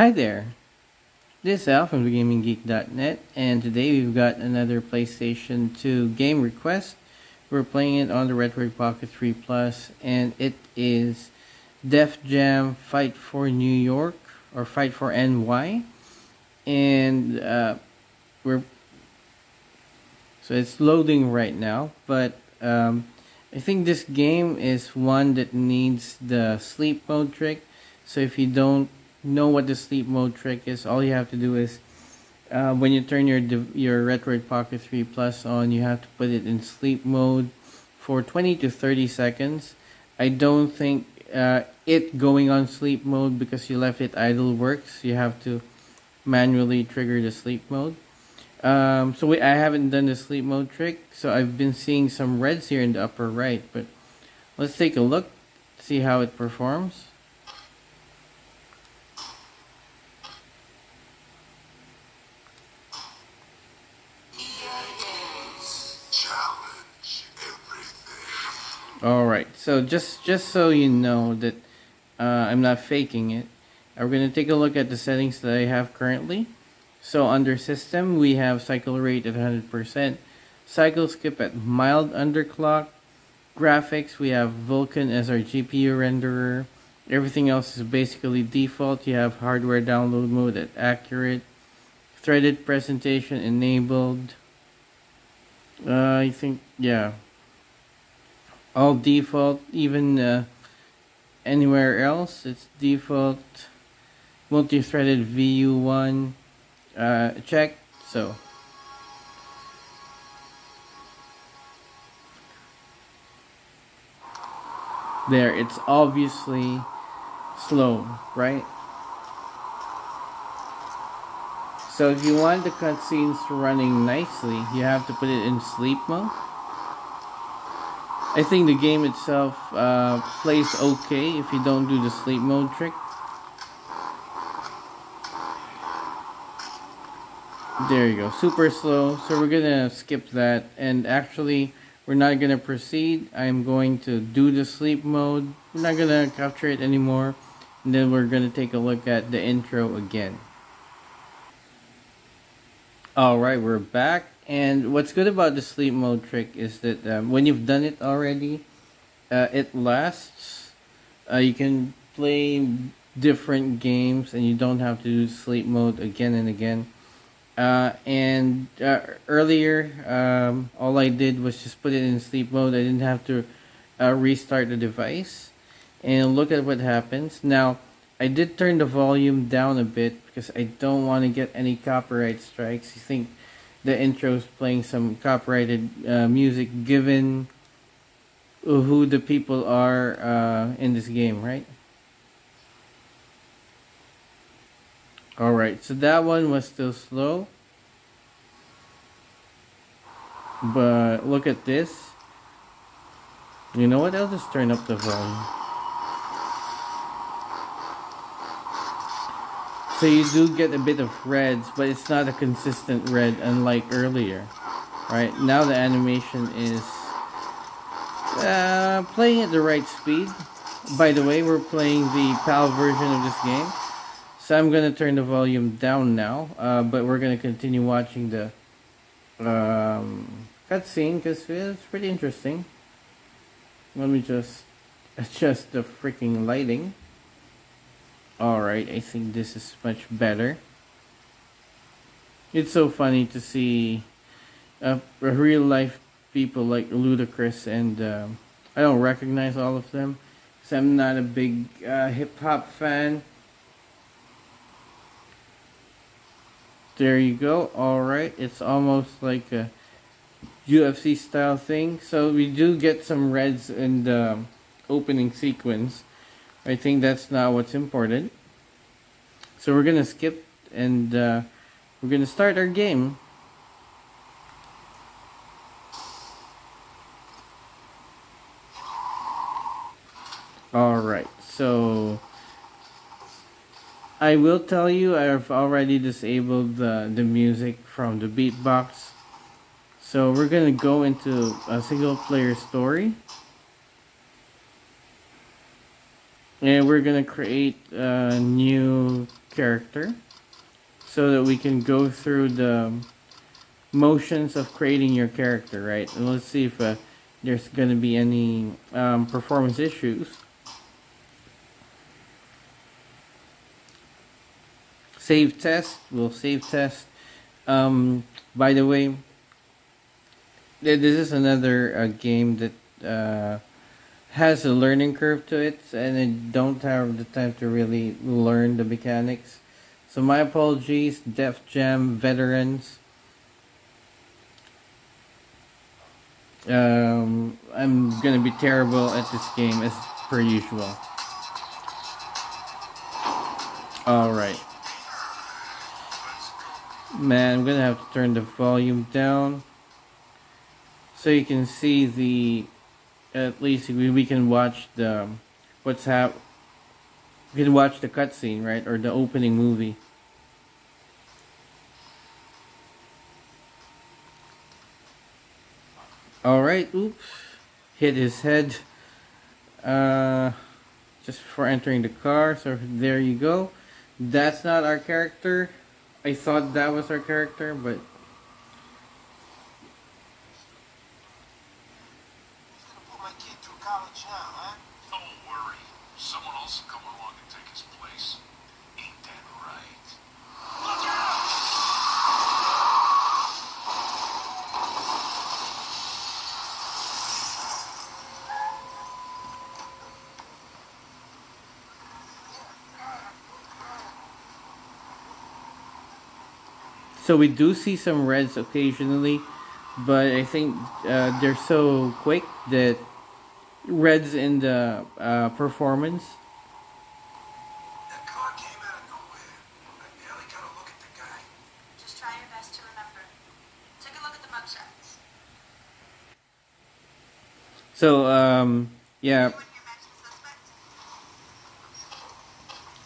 Hi there, this is Al from TheGamingGeek.net, and today we've got another PlayStation 2 game request. We're playing it on the Retroid Pocket 3 Plus, and it is Def Jam Fight for New York, or Fight for NY, and so it's loading right now, but I think this game is one that needs the sleep mode trick, so if you don't know what the sleep mode trick is, all you have to do is when you turn your Retroid Pocket 3 Plus on, you have to put it in sleep mode for 20 to 30 seconds. I don't think it going on sleep mode because you left it idle works. You have to manually trigger the sleep mode. I haven't done the sleep mode trick, so I've been seeing some reds here in the upper right, but let's take a look, see how it performs. Alright, so just so you know that I'm not faking it, we're going to take a look at the settings that I have currently. So under system, we have cycle rate at 100%, cycle skip at mild underclock, graphics, we have Vulkan as our GPU renderer, everything else is basically default. You have hardware download mode at accurate, threaded presentation enabled, I think, yeah. All default, even anywhere else, it's default. Multi-threaded VU1, check, so. There, it's obviously slow, right? So if you want the cutscenes running nicely, you have to put it in sleep mode. I think the game itself plays okay if you don't do the sleep mode trick. There you go, super slow. So we're gonna skip that, and actually we're not gonna proceed. I'm going to do the sleep mode. We're not gonna capture it anymore, and then we're gonna take a look at the intro again. Alright, we're back. And what's good about the sleep mode trick is that when you've done it already, it lasts. You can play different games and you don't have to do sleep mode again and again. Earlier, all I did was just put it in sleep mode. I didn't have to restart the device. And look at what happens. Now, I did turn the volume down a bit because I don't want to get any copyright strikes. You think the intro's playing some copyrighted music given who the people are in this game, right? Alright, so that one was still slow. But look at this. You know what? I'll just turn up the volume. So you do get a bit of reds, but it's not a consistent red unlike earlier. Right, now the animation is playing at the right speed. By the way, we're playing the PAL version of this game. So I'm going to turn the volume down now, but we're going to continue watching the cutscene because it's pretty interesting. Let me just adjust the freaking lighting. Alright, I think this is much better. It's so funny to see real life people like Ludacris, and I don't recognize all of them because I'm not a big hip hop fan. There you go, alright, it's almost like a UFC style thing. So we do get some reds in the opening sequence. I think that's not what's important. So we're gonna skip and we're gonna start our game. Alright, so I will tell you I've already disabled the music from the beatbox. So we're gonna go into a single player story. And we're gonna create a new character so that we can go through the motions of creating your character, right? And let's see if there's going to be any performance issues. Save test. We'll save test. By the way, this is another game that has a learning curve to it, and I don't have the time to really learn the mechanics. So my apologies, Def Jam veterans. I'm gonna be terrible at this game as per usual. Alright. Man, I'm gonna have to turn the volume down so you can see the, at least we can watch the we can watch the cutscene, right, or the opening movie. Alright, oops, hit his head just before entering the car, so there you go. That's not our character. I thought that was our character, but so we do see some reds occasionally, but I think they're so quick that reds in the performance. That car came out of nowhere. I barely got a look at the guy. Just try your best to remember. Take a look at the mugshots. So, yeah.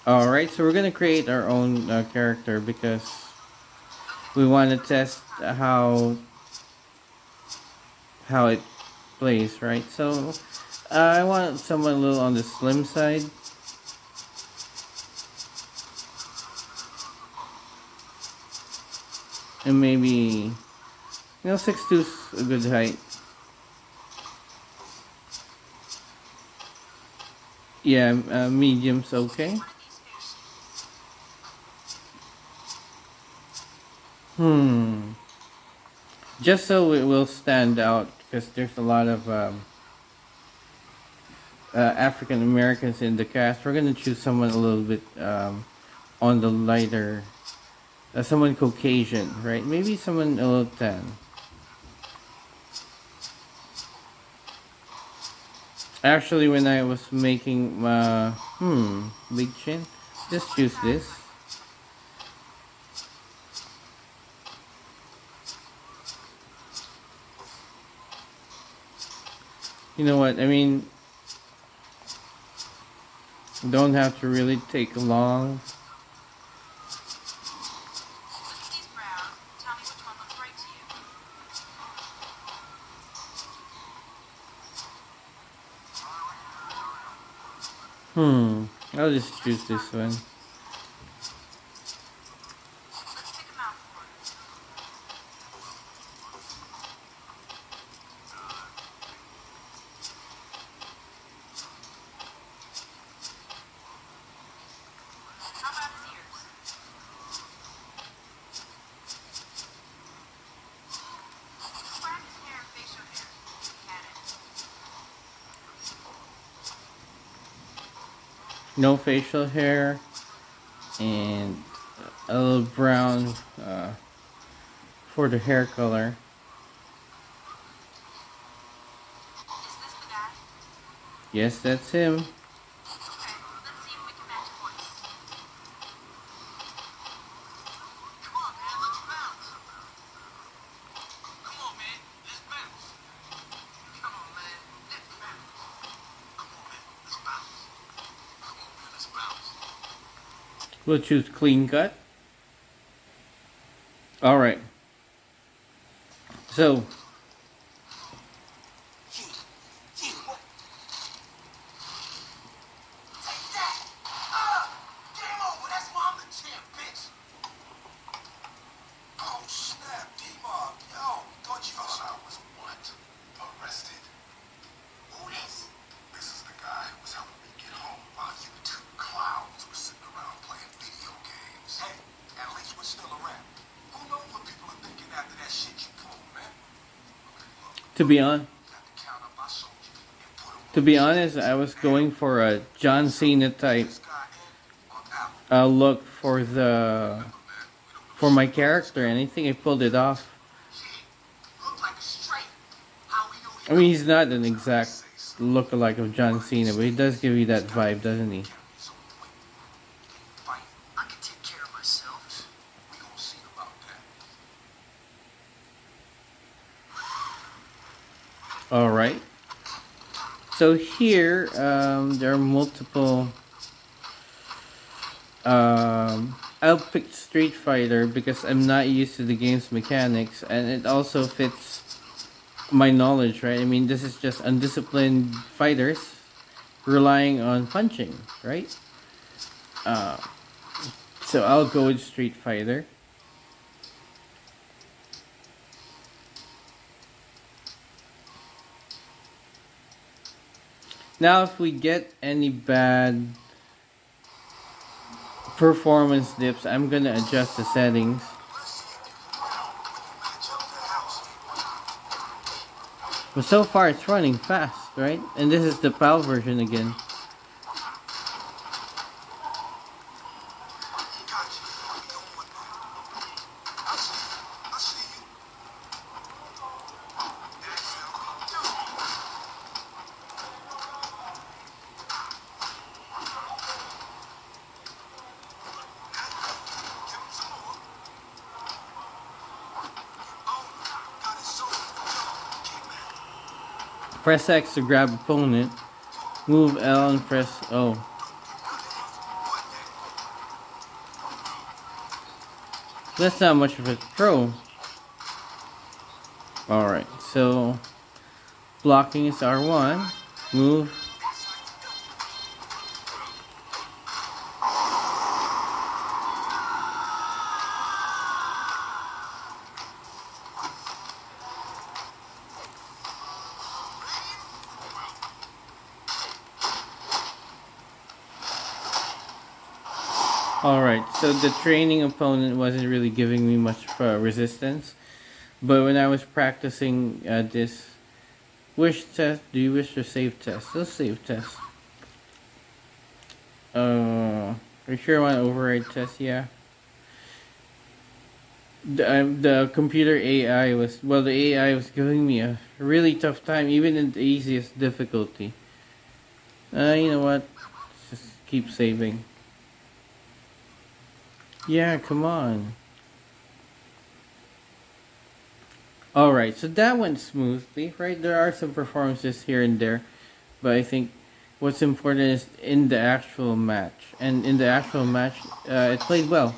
Alright, so we're going to create our own character because we want to test how it plays, right? So I want someone a little on the slim side. And maybe, you know, 6'2's a good height. Yeah, medium's okay. Just so it will stand out, because there's a lot of African Americans in the cast. We're going to choose someone a little bit on the lighter, someone Caucasian, right? Maybe someone a little tan. Actually, when I was making big chin, just choose this. You know what, I mean, don't have to really take long. Look at these brown. Tell me which one looks right to you. I'll just choose this one. Let's pick them out for us. No facial hair, and a little brown for the hair color. Is this the guy? Yes, that's him. Okay, let's see if we can match a voice. Come on, man, let's bounce. Come on, man, let's bounce. Come on, man, let's bounce. Come on, man, let's bounce. We'll choose clean cut. Alright. So To be honest, I was going for a John Cena type look for my character, and I think I pulled it off. I mean, he's not an exact lookalike of John Cena, but he does give you that vibe, doesn't he? Alright, so here there are multiple, I'll pick Street Fighter because I'm not used to the game's mechanics, and it also fits my knowledge, right? I mean, this is just undisciplined fighters relying on punching, right? So I'll go with Street Fighter. Now, if we get any bad performance dips, I'm going to adjust the settings. But so far, it's running fast, right? And this is the PAL version again. Press X to grab opponent, move L and press O. That's not much of a throw. Alright, so blocking is R1, move. Alright, so the training opponent wasn't really giving me much resistance, but when I was practicing this wish test, do you wish or save test? Let's save test. Are you sure I want to override test? Yeah. The computer AI was, well, the AI was giving me a really tough time, even in the easiest difficulty. You know what? Let's just keep saving. Yeah, come on. Alright, so that went smoothly, right? There are some performances here and there, but I think what's important is in the actual match. And in the actual match, it played well.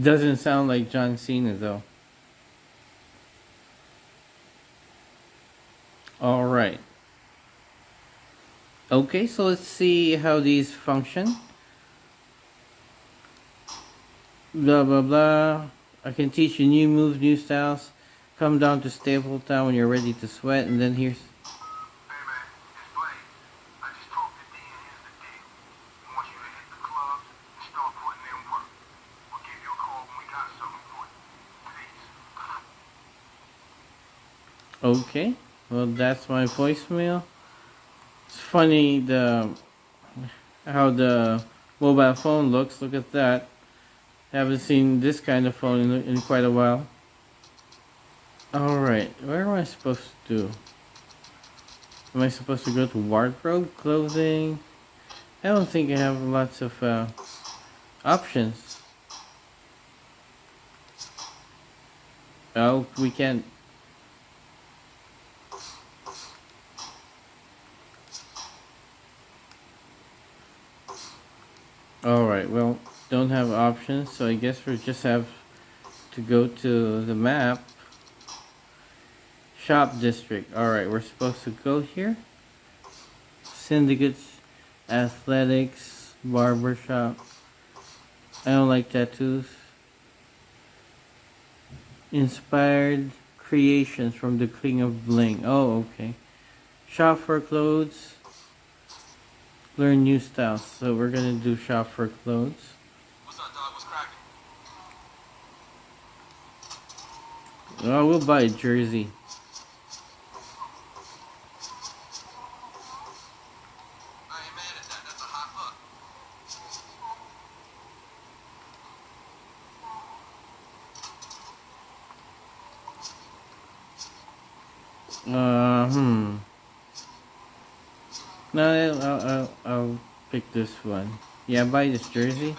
Doesn't sound like John Cena though. Alright. Okay, so let's see how these function. Blah blah blah. I can teach you new moves, new styles. Come down to Stapletown when you're ready to sweat, and then here's... Okay, well that's my voicemail. It's funny how the mobile phone looks. Look at that. I haven't seen this kind of phone in quite a while. Alright, where am I supposed to? Am I supposed to go to wardrobe, clothing? I don't think I have lots of options. Oh, we can't. Alright, well, don't have options, so I guess we just have to go to the map. Shop district. Alright, we're supposed to go here. syndicates, athletics, barbershop. I don't like tattoos. Inspired creations from the King of Bling. Oh, okay. Shop for clothes. Learn new styles. So we're gonna do shop for clothes. What's up, dog? What's cracking? Oh, we'll buy a jersey. No, I'll pick this one. Yeah, buy this jersey.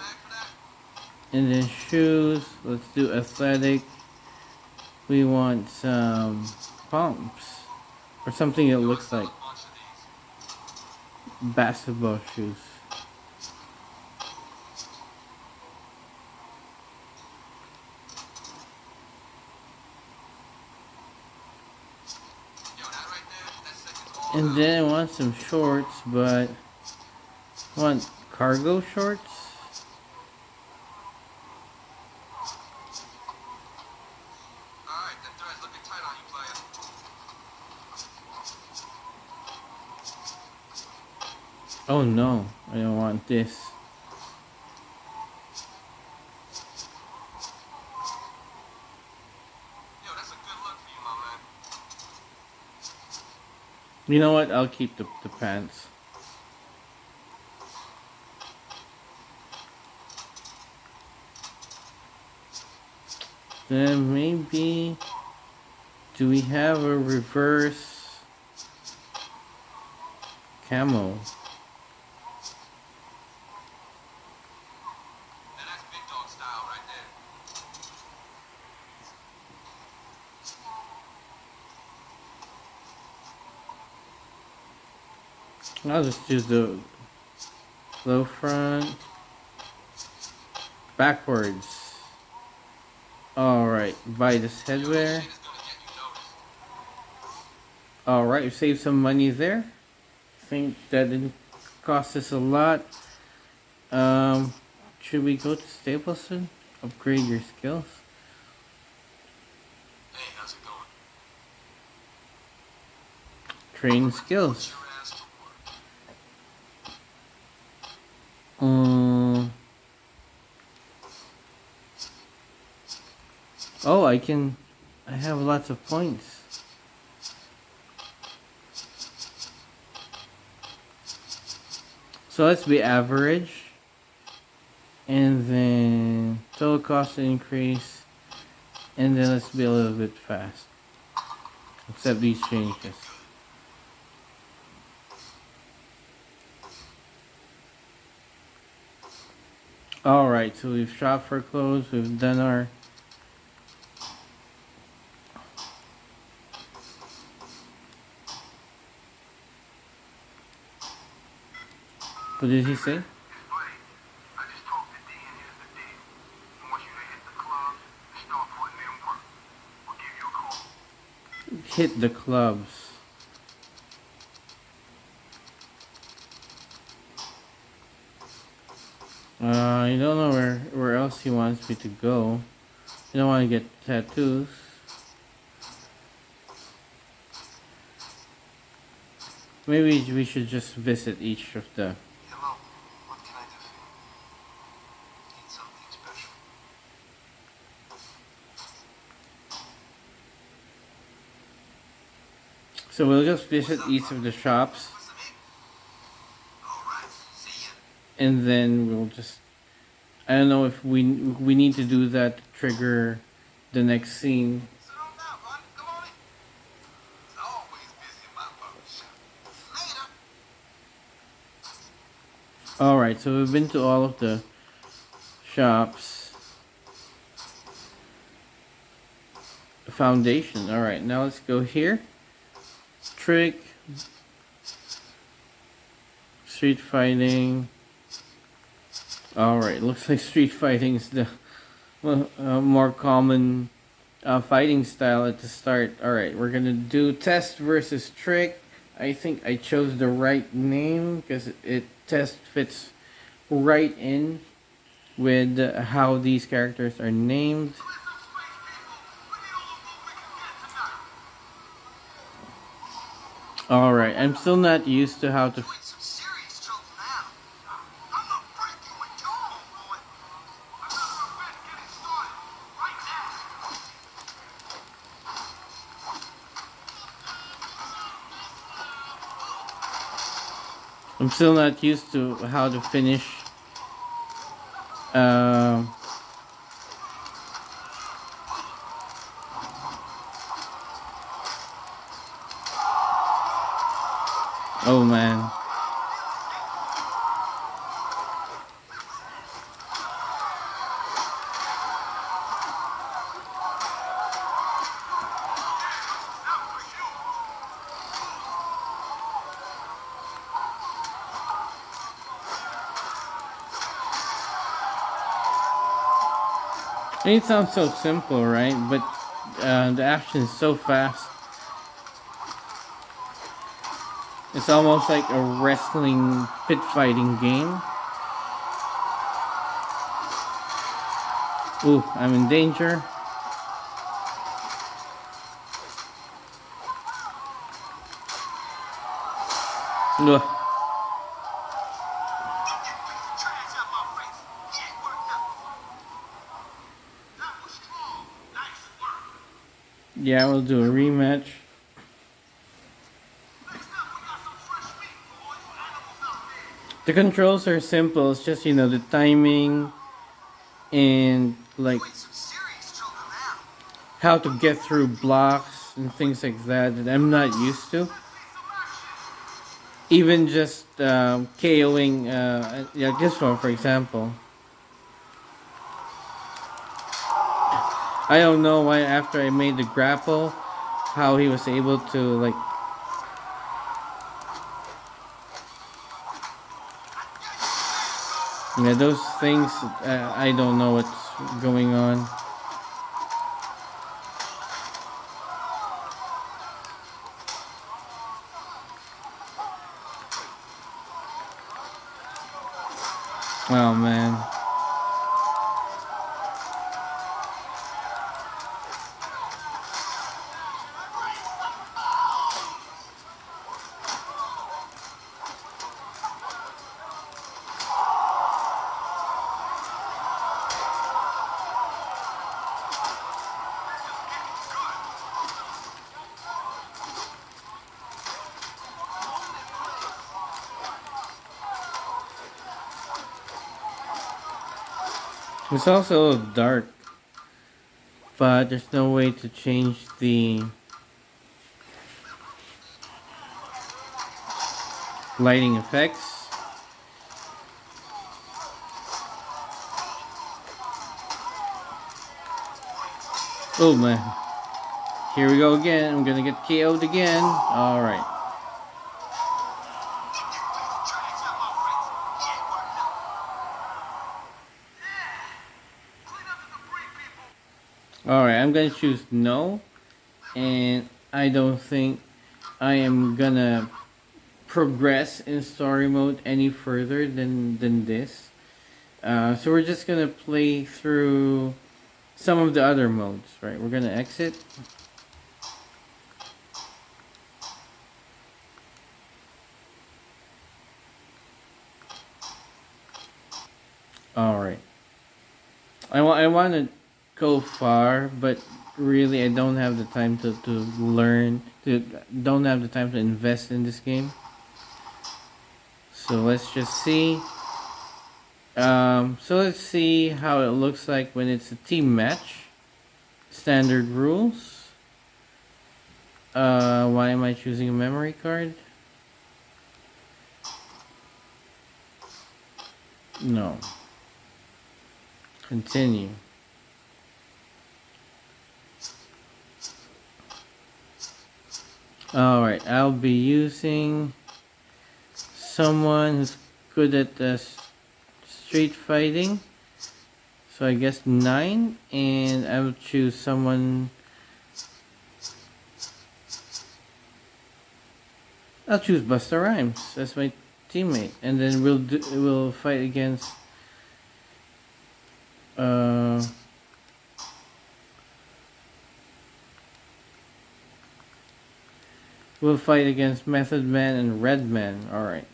And then shoes. Let's do athletic. We want some pumps. Or something that looks like basketball shoes. And then I want some shorts, but I want cargo shorts. Alright, that thread's looking tight on you, player. Oh no, I don't want this. You know what? I'll keep the pants. Then maybe... do we have a reverse... camo? I'll just do the low front, backwards. Alright, buy this headwear. Alright, we saved some money there. I think that didn't cost us a lot. Should we go to Staples soon? Upgrade your skills. Hey, how's it going? Train skills. Oh, I have lots of points. So let's be average. And then total cost increase. And then let's be a little bit fast. Except these changes. Alright, so we've shopped for clothes, we've done our... What did he say? Hit the clubs. I don't know where else he wants me to go. I don't want to get tattoos. Maybe we should just visit each of the... Hello, what can I do for you? Need something special. So we'll just visit each of the shops. And then we'll just... I don't know if we need to do that to trigger the next scene. Alright, so we've been to all of the shops. Foundation. Alright, now let's go here. Trick. Street fighting. Alright, looks like street fighting is the more common fighting style at the start. Alright, we're gonna do test versus trick. I think I chose the right name because it just fits right in with how these characters are named. Alright, I'm still not used to how to... I'm still not used to how to finish oh man. It sounds so simple, right? But the action is so fast. It's almost like a wrestling pit fighting game. Ooh, I'm in danger. Ugh. Yeah, we'll do a rematch. The controls are simple, it's just, you know, the timing and like how to get through blocks and things like that that I'm not used to. Even just KOing, yeah, this one for example. I don't know why after I made the grapple, how he was able to like... Yeah, those things, I don't know what's going on. Oh man. It's also a little dark, but there's no way to change the lighting effects. Oh man, here we go again, I'm gonna get KO'd again, alright. Alright, I'm gonna choose no, and I don't think I am gonna progress in story mode any further than this. So we're just gonna play through some of the other modes, right? We're gonna exit. Alright. I want to go far, but really I don't have the time to learn, don't have the time to invest in this game. So let's just see. So let's see how it looks like when it's a team match. Standard rules. Why am I choosing a memory card? No. Continue. Alright, I'll be using someone who's good at street fighting. So I guess 9, and I will choose someone... I'll choose Busta Rhymes as my teammate, and then we'll fight against we'll fight against Method Man and Redman. Alright,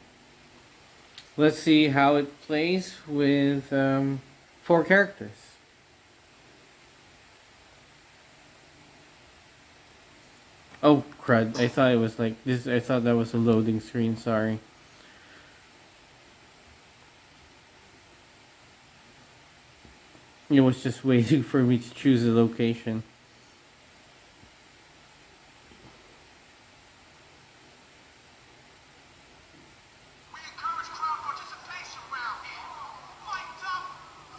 let's see how it plays with 4 characters. Oh crud, I thought it was like this. I thought that was a loading screen, sorry. It was just waiting for me to choose a location. We encourage crowd participation around here. Lights up,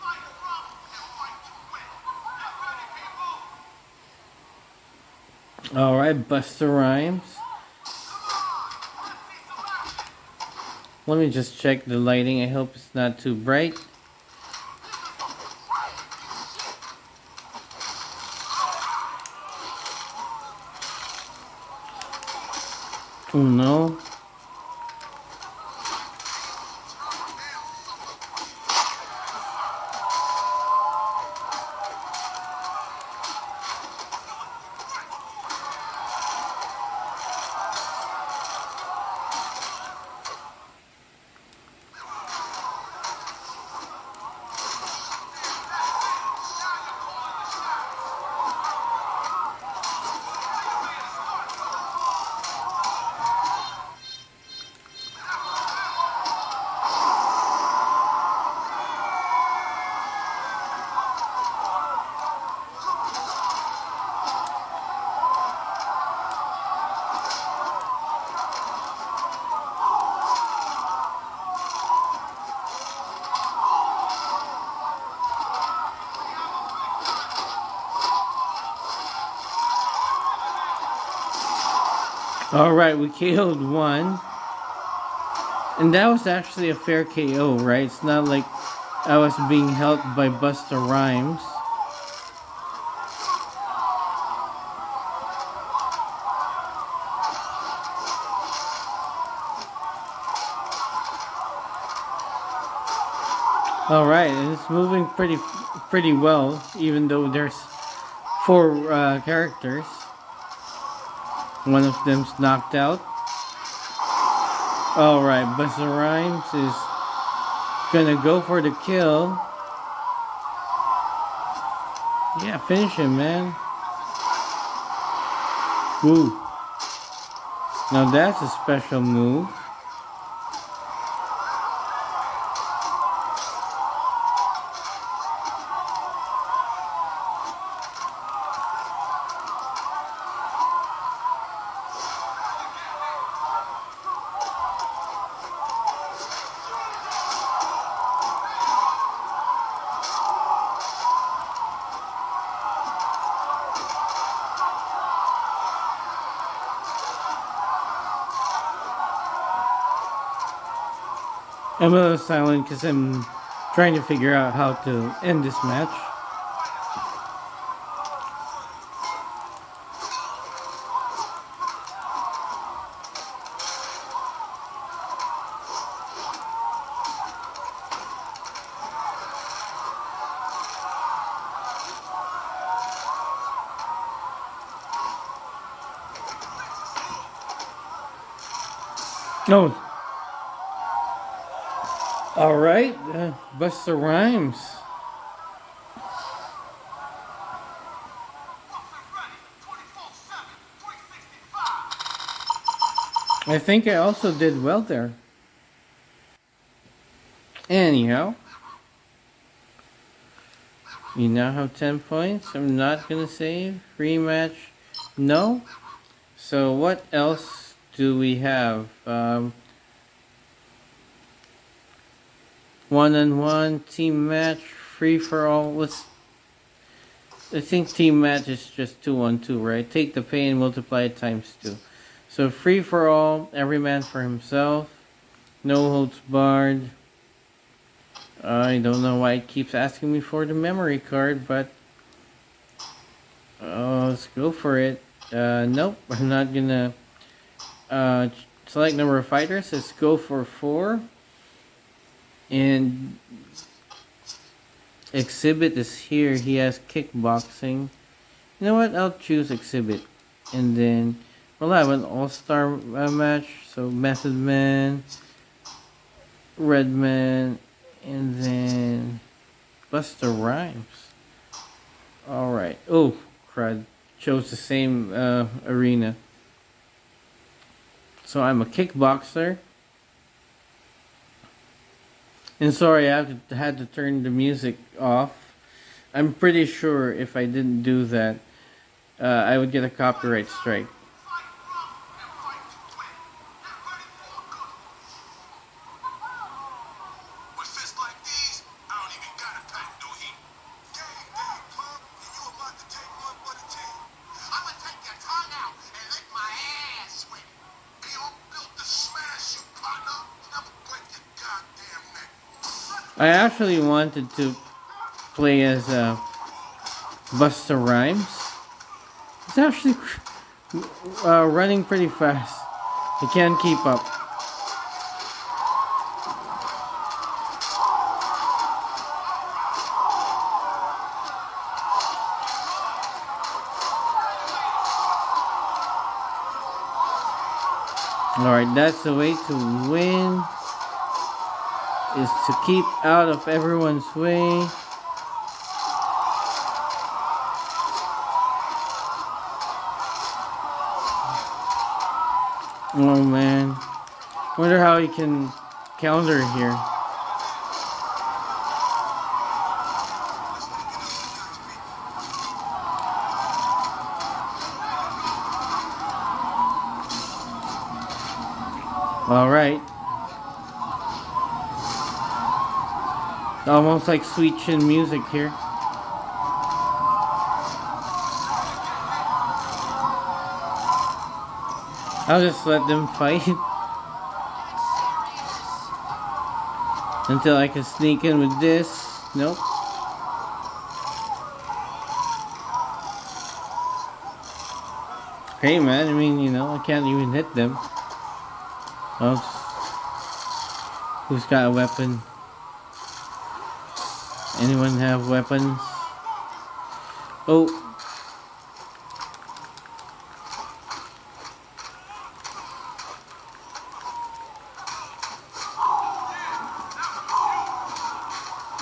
light a problem, and light to win. Get ready, people! Alright, Busta Rhymes. Let me just check the lighting. I hope it's not too bright. Oh no. Alright, we KO'd one. And that was actually a fair KO, right? It's not like I was being helped by Busta Rhymes. Alright, and it's moving pretty well, even though there's 4 characters. One of them's knocked out. Alright, Busta Rhymes is gonna go for the kill. Yeah, finish him, man. Woo. Now that's a special move. I'm a little silent because I'm trying to figure out how to end this match. No. Alright, Busta Rhymes. I think I also did well there. Anyhow, you now have 10 points. I'm not gonna save. Rematch, no. So what else do we have? One-on-one, team match, free-for-all. I think team match is just 2-on-2, right? Take the pay and multiply it ×2. So free-for-all, every man for himself. No holds barred. I don't know why it keeps asking me for the memory card, but... let's go for it. Nope, I'm not gonna select number of fighters. Let's go for 4. And exhibit is here. He has kickboxing. You know what? I'll choose exhibit. And then we'll have an all-star match. So Method Man, Redman, and then Busta Rhymes. Alright. Oh, crud. Chose the same arena. So I'm a kickboxer. And sorry, I had to turn the music off. I'm pretty sure if I didn't do that, I would get a copyright strike. I actually wanted to play as Busta Rhymes. It's actually running pretty fast. I can't keep up. Alright, that's the way to win. Is to keep out of everyone's way. Oh man, wonder how he can counter here. All right. Almost like Sweet Chin music here. I'll just let them fight until I can sneak in with this. Nope. Hey man, I mean, you know, I can't even hit them. Oops. Who's got a weapon? Anyone have weapons? Oh.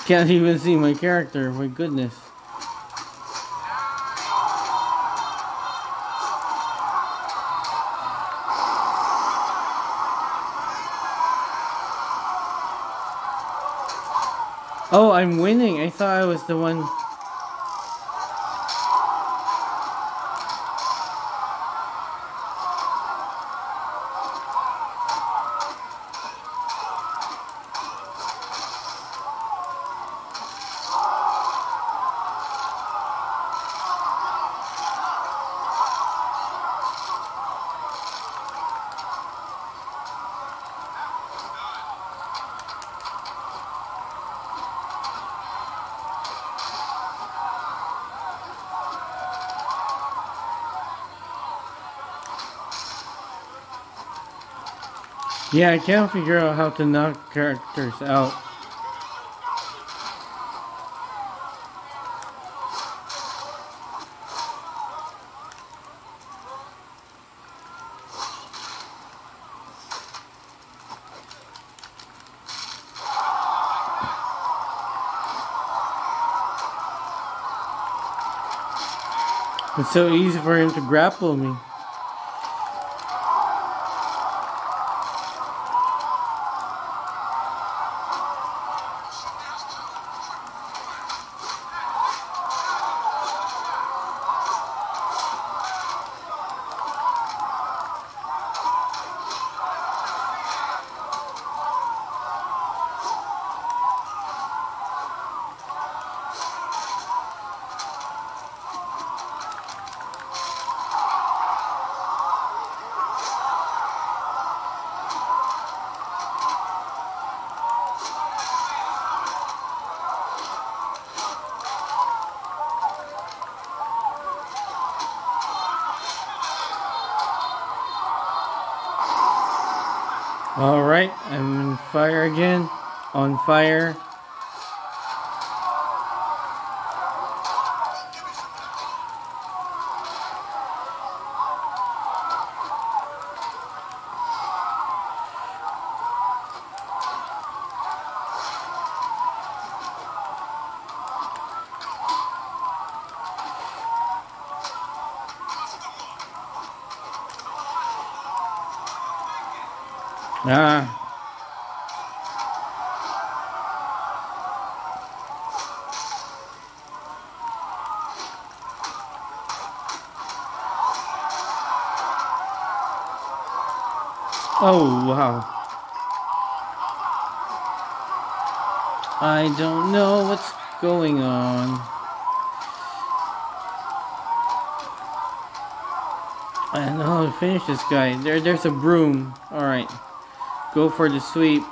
Can't even see my character, my goodness. Oh, I'm winning. I thought I was the one. Yeah, I can't figure out how to knock characters out. It's so easy for him to grapple me. Alright, I'm on fire again. On fire. Oh, wow. I don't know what's going on. I don't know how to finish this guy. There's a broom. Alright. Go for the sweep.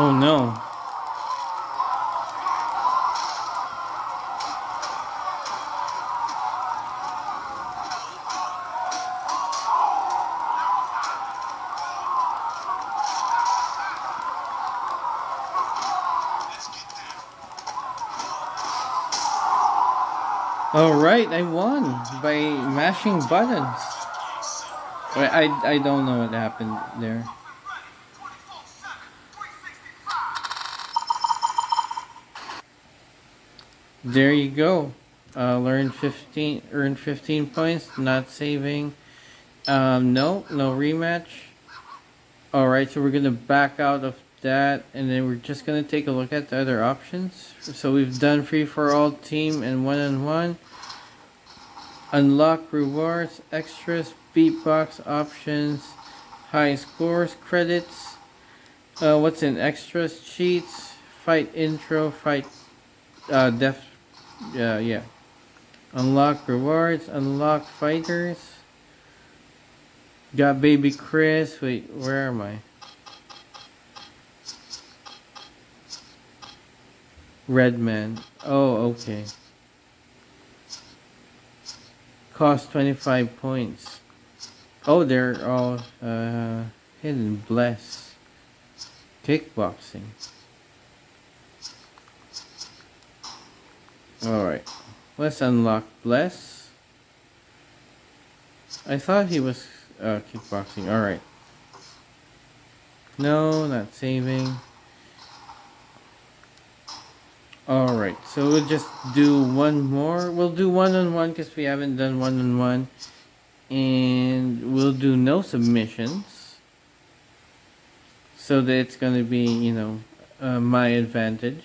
Oh no. Alright, I won by mashing buttons. I don't know what happened there. There you go. Earn 15 points. Not saving. No rematch. Alright, so we're going to back out of that, and then we're just going to take a look at the other options. So we've done free for all, team, and one-on-one. Unlock rewards, extras, beatbox options, high scores, credits. What's in extras? Cheats, fight intro, fight yeah. Unlock rewards, unlock fighters. Got baby Chris. Wait, where am I? Redman. Oh, okay. Cost 25 points. Oh, they're all hidden. Bless. Kickboxing. Alright, let's unlock Bless. I thought he was kickboxing. Alright. No, not saving. Alright, so we'll just do one more. We'll do one-on-one because we haven't done one-on-one. And we'll do no submissions. So that it's going to be, you know, my advantage.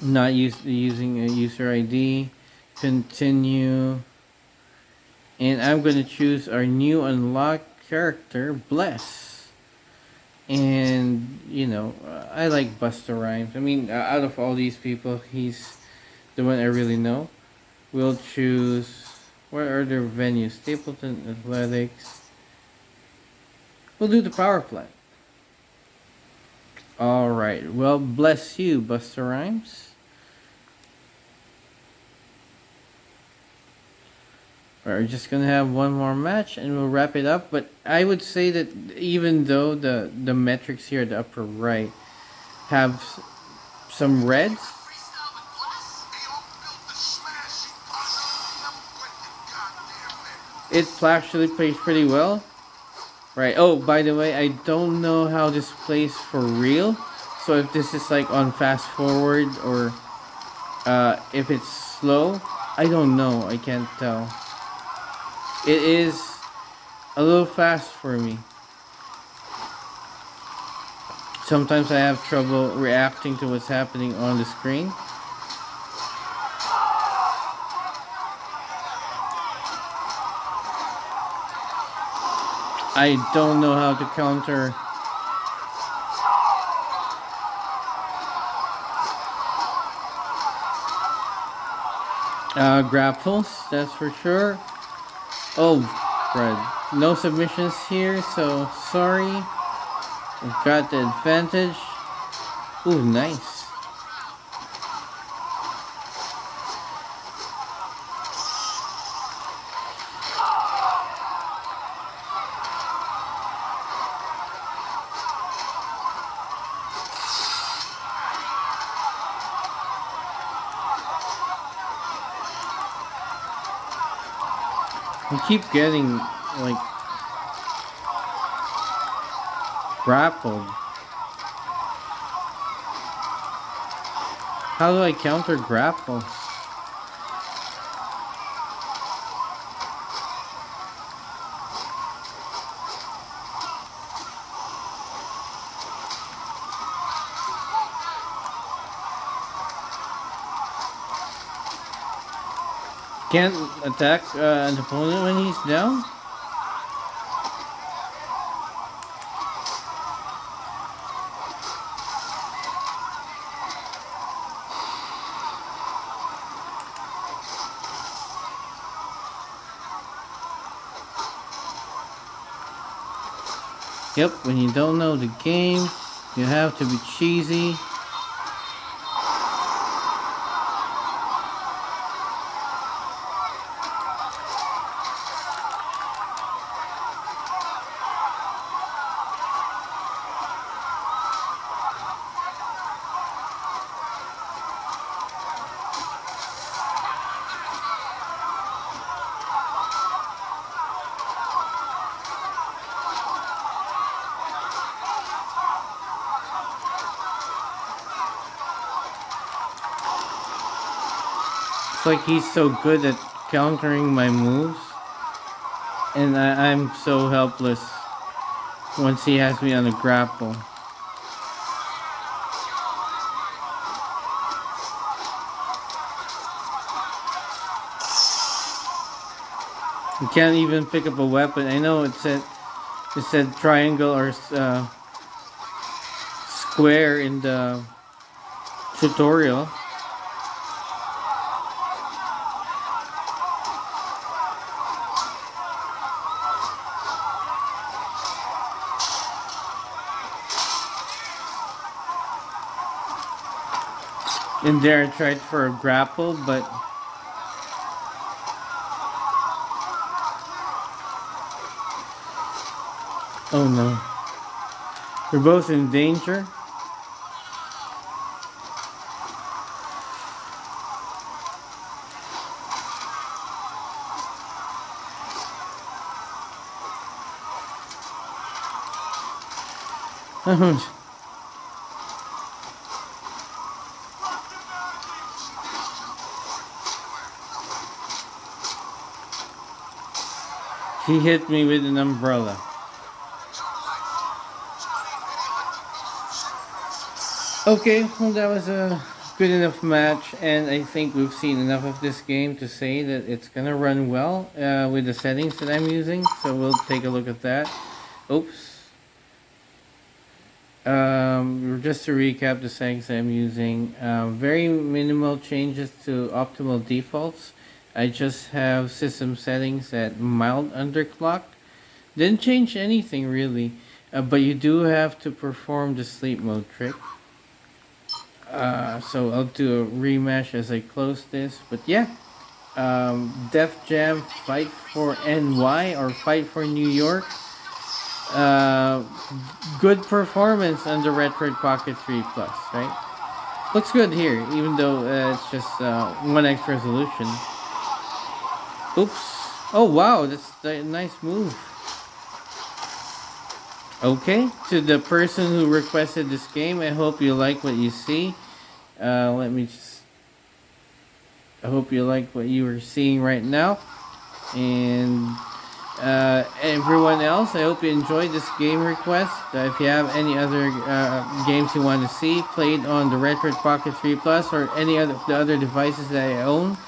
Not using a user ID. Continue. And I'm going to choose our new unlocked character, Bless. And, you know, I like Busta Rhymes. I mean, out of all these people, he's the one I really know. We'll choose... What are their venues? Stapleton, Athletics. We'll do the power plant. Alright, well, bless you, Busta Rhymes. We're just going to have one more match and we'll wrap it up. But I would say that even though the metrics here at the upper right have some reds, it actually plays pretty well. Right, oh, by the way, I don't know how this plays for real. So if this is like on fast forward or if it's slow, I don't know, I can't tell. It is a little fast for me. Sometimes I have trouble reacting to what's happening on the screen. I don't know how to counter. grapples, that's for sure. Oh, right. No submissions here, so sorry. We've got the advantage. Ooh, nice. We keep getting, like, grappled. How do I counter grapple? Can't attack an opponent when he's down? Yep, when you don't know the game, you have to be cheesy. Like he's so good at countering my moves, and I'm so helpless once he has me on a grapple. You can't even pick up a weapon. I know it said triangle or square in the tutorial. In there I tried for a grapple, but oh no. We're both in danger. He hit me with an umbrella. Okay, well that was a good enough match, and I think we've seen enough of this game to say that it's gonna run well with the settings that I'm using, so we'll take a look at that. Oops. Just to recap the settings I'm using, very minimal changes to optimal defaults. I just have system settings at mild underclock. Didn't change anything really, but you do have to perform the sleep mode trick. So I'll do a rematch as I close this, but yeah. Def Jam Fight for NY or Fight for New York. Good performance under Retroid Pocket 3 Plus, right? Looks good here, even though it's just 1x resolution. Oops. Oh, wow. That's a nice move. Okay. To the person who requested this game, I hope you like what you see. I hope you like what you are seeing right now. And everyone else, I hope you enjoyed this game request. If you have any other games you want to see played on the Retroid Pocket 3 Plus or any of the other devices that I own,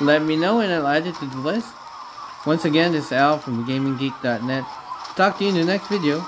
let me know and I'll add it to the list. Once again, this is Al from TheGamingGeek.net. Talk to you in the next video.